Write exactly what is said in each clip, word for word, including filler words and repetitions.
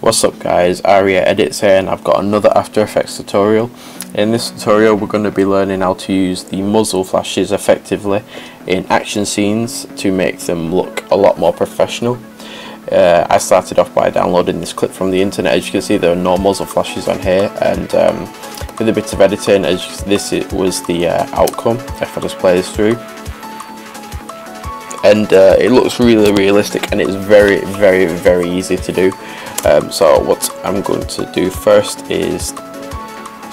What's up guys, Aria Edits here, and I've got another After Effects tutorial. In this tutorial we're going to be learning how to use the muzzle flashes effectively in action scenes to make them look a lot more professional. Uh, I started off by downloading this clip from the internet. As you can see, there are no muzzle flashes on here, and um, with a bit of editing, as you, this it was the uh, outcome if I just play this through. And uh, it looks really realistic, and it's very very very easy to do. Um, so what I'm going to do first is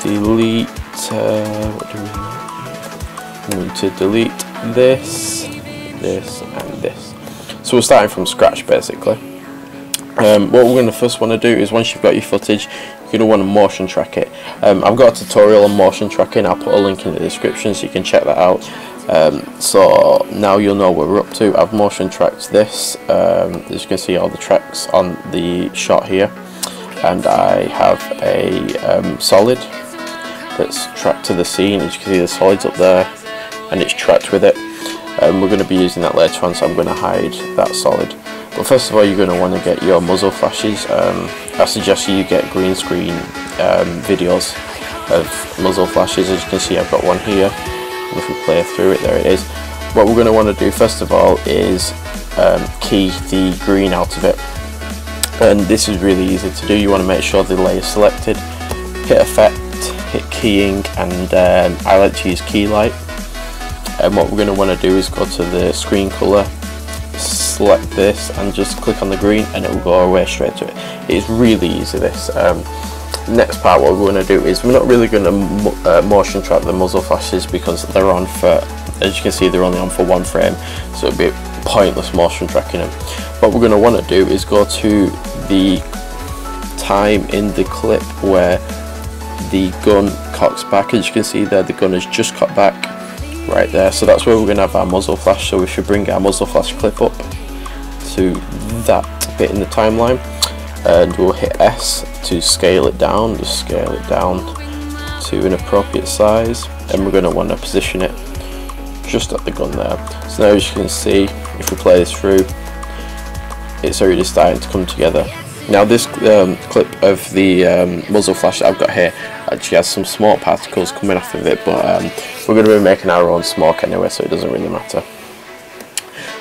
delete uh, what do we need? I'm going to delete this, this and this. So we're starting from scratch basically. Um, what we're going to first want to do is, once you've got your footage, you're going to want to motion track it. Um, I've got a tutorial on motion tracking. I'll put a link in the description so you can check that out. Um, so now you'll know what we're up to. I've motion tracked this, um, as you can see all the tracks on the shot here, and I have a um, solid that's tracked to the scene. As you can see, the solid's up there and it's tracked with it, and we're going to be using that later on, so I'm going to hide that solid. But first of all, you're going to want to get your muzzle flashes. um, I suggest you get green screen um, videos of muzzle flashes. As you can see, I've got one here. If we play through it, there it is. What we're going to want to do first of all is um, key the green out of it, and this is really easy to do. You want to make sure the layer is selected, hit effect, hit keying, and um, I like to use key light. And what we're going to want to do is go to the screen color, select this, and just click on the green, and it will go away straight to it. It's really easy, this. Um, next part, what we're going to do is, we're not really going to uh, motion track the muzzle flashes, because they're on for, as you can see, they're only on for one frame, so it'd be pointless motion tracking them. What we're going to want to do is go to the time in the clip where the gun cocks back. As you can see there, the gun has just cocked back right there, so that's where we're going to have our muzzle flash. So we should bring our muzzle flash clip up to that bit in the timeline, and we'll hit S to scale it down. Just scale it down to an appropriate size, and we're going to want to position it just at the gun there. So now, as you can see, if we play this through, it's already starting to come together. Now this um, clip of the um, muzzle flash that I've got here actually has some smoke particles coming off of it, but um, we're going to be making our own smoke anyway, so it doesn't really matter.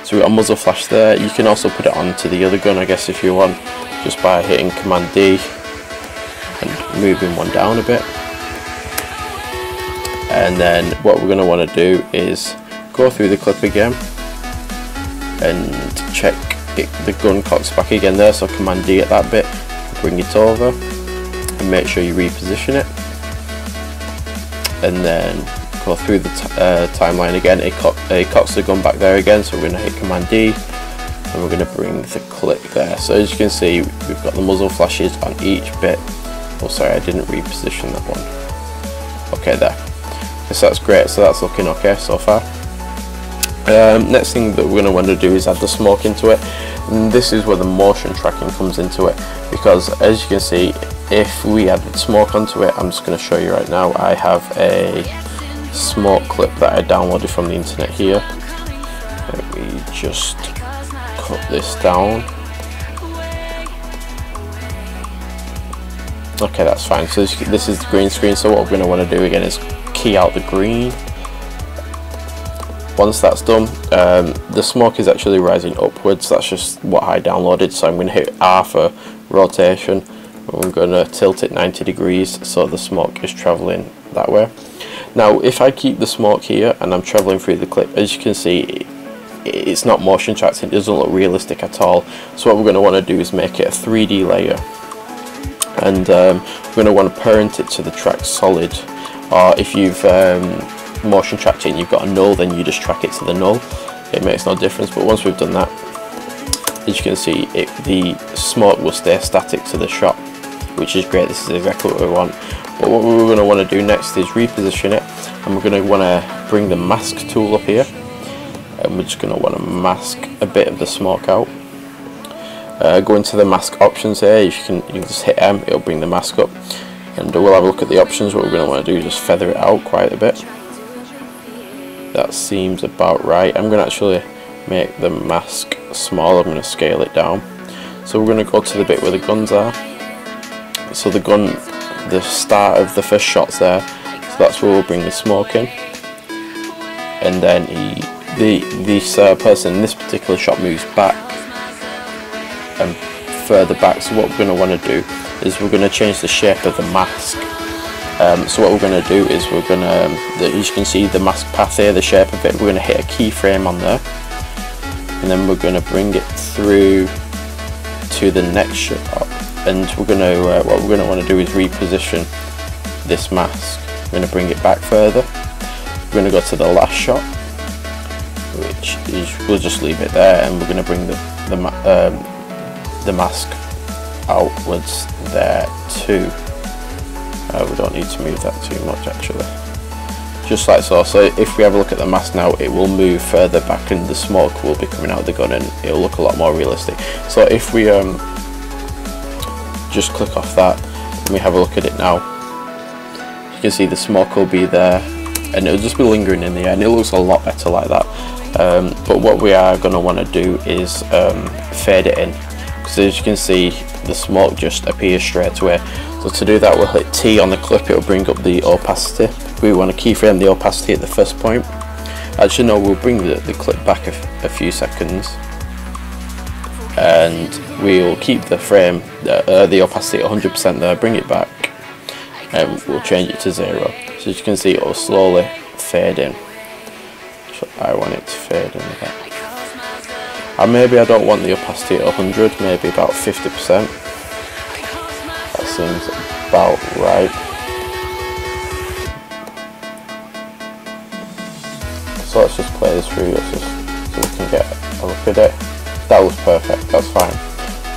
So we've got a muzzle flash there. You can also put it onto the other gun, I guess, if you want, just by hitting Command D and moving one down a bit. And then what we're going to want to do is go through the clip again and check it, the gun cocks back again there. So Command D at that bit, bring it over, and make sure you reposition it, and then go through the uh, timeline again. It, co it cocks the gun back there again, so we're going to hit Command D, and we're going to bring the clip there. So as you can see, we've got the muzzle flashes on each bit. Oh sorry, I didn't reposition that one. Okay, there. So that's great, so that's looking okay so far. Um, next thing that we're going to want to do is add the smoke into it, and this is where the motion tracking comes into it, because as you can see, if we added smoke onto it, I'm just going to show you right now. I have a smoke clip that I downloaded from the internet here. Let me just cut this down. Okay, that's fine. So this is the green screen, so what we're going to want to do again is key out the green. Once that's done, um, the smoke is actually rising upwards. That's just what I downloaded, so I'm going to hit R for rotation. I'm going to tilt it ninety degrees so the smoke is travelling that way. Now if I keep the smoke here and I'm travelling through the clip, as you can see, it's not motion tracked, it doesn't look realistic at all. So what we're going to want to do is make it a three D layer, and um, we're going to want to parent it to the track solid, or if you've um, motion tracked it and you've got a null, then you just track it to the null, it makes no difference. But once we've done that, as you can see, it, the smoke will stay static to the shot, which is great. This is exactly what we want. But what we're going to want to do next is reposition it, and we're going to want to bring the mask tool up here, and we're just going to want to mask a bit of the smoke out. Uh, go into the mask options here. You can, you can just hit M, it'll bring the mask up, and we'll have a look at the options. What we're going to want to do is just feather it out quite a bit. That seems about right. I'm going to actually make the mask smaller. I'm going to scale it down. So we're going to go to the bit where the guns are, so the gun, the start of the first shot's there, so that's where we'll bring the smoke in. And then he, the this uh, person in this particular shot moves back and further back. So what we're going to want to do is we're going to change the shape of the mask. Um, so what we're going to do is we're going to, um, as you can see the mask path here, the shape of it, we're going to hit a keyframe on there, and then we're going to bring it through to the next shot, and we're going to uh, what we're going to want to do is reposition this mask. We're going to bring it back further. We're going to go to the last shot, which is, we'll just leave it there, and we're going to bring the the, ma um, the mask outwards there too. Uh, we don't need to move that too much actually, just like so. So if we have a look at the mask now, it will move further back and the smoke will be coming out of the gun and it will look a lot more realistic. So if we um, just click off that and we have a look at it now, you can see the smoke will be there and it'll just be lingering in the air, and it looks a lot better like that. Um, but what we are going to want to do is um, fade it in, because as you can see the smoke just appears straight away. So to do that, we'll hit T on the clip, it'll bring up the opacity. We want to keyframe the opacity at the first point. Actually no, we'll bring the, the clip back a, a few seconds, and we'll keep the frame, uh, the opacity at one hundred percent there, bring it back, and we'll change it to zero. So as you can see it'll slowly fade in. So I want it to fade in a bit. And maybe I don't want the opacity at one hundred, maybe about fifty percent. That seems about right. So let's just play this through, let's just, so we can get a look at it. That was perfect, that's fine.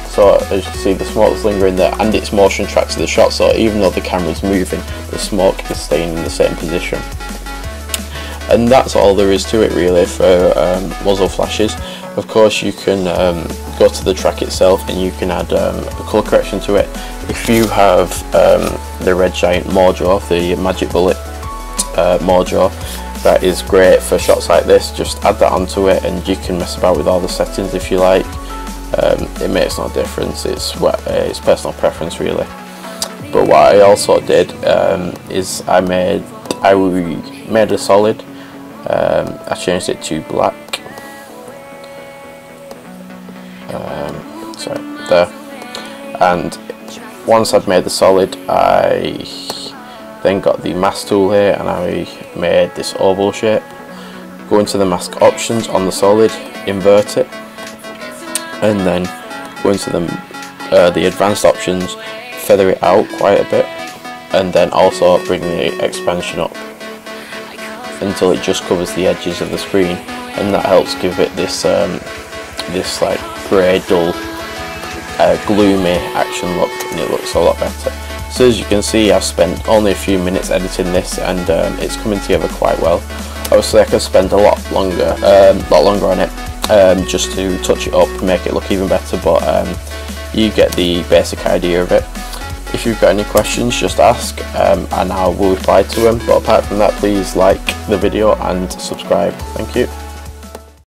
So as you can see the smoke's lingering there, and it's motion tracked to the shot, so even though the camera's moving, the smoke is staying in the same position. And that's all there is to it really for um, muzzle flashes. Of course you can um, go to the track itself and you can add um, a colour correction to it. If you have um, the Red Giant Mojo, the Magic Bullet uh, Mojo, that is great for shots like this. Just add that onto it and you can mess about with all the settings if you like. Um, it makes no difference, it's, what, uh, it's personal preference really. But what I also did um, is I made, I made a solid, um, I changed it to black. Um, so there, and once I've made the solid, I then got the mask tool here and I made this oval shape. Go into the mask options on the solid, invert it, and then go into the, uh, the advanced options, feather it out quite a bit, and then also bring the expansion up until it just covers the edges of the screen, and that helps give it this um, this like grey, dull, uh, gloomy action look, and it looks a lot better. So as you can see I've spent only a few minutes editing this, and um, it's coming together quite well. Obviously I could spend a lot longer um, lot longer on it um, just to touch it up, make it look even better, but um, you get the basic idea of it. If you've got any questions just ask, um, and I will reply to them, but apart from that please like the video and subscribe. Thank you.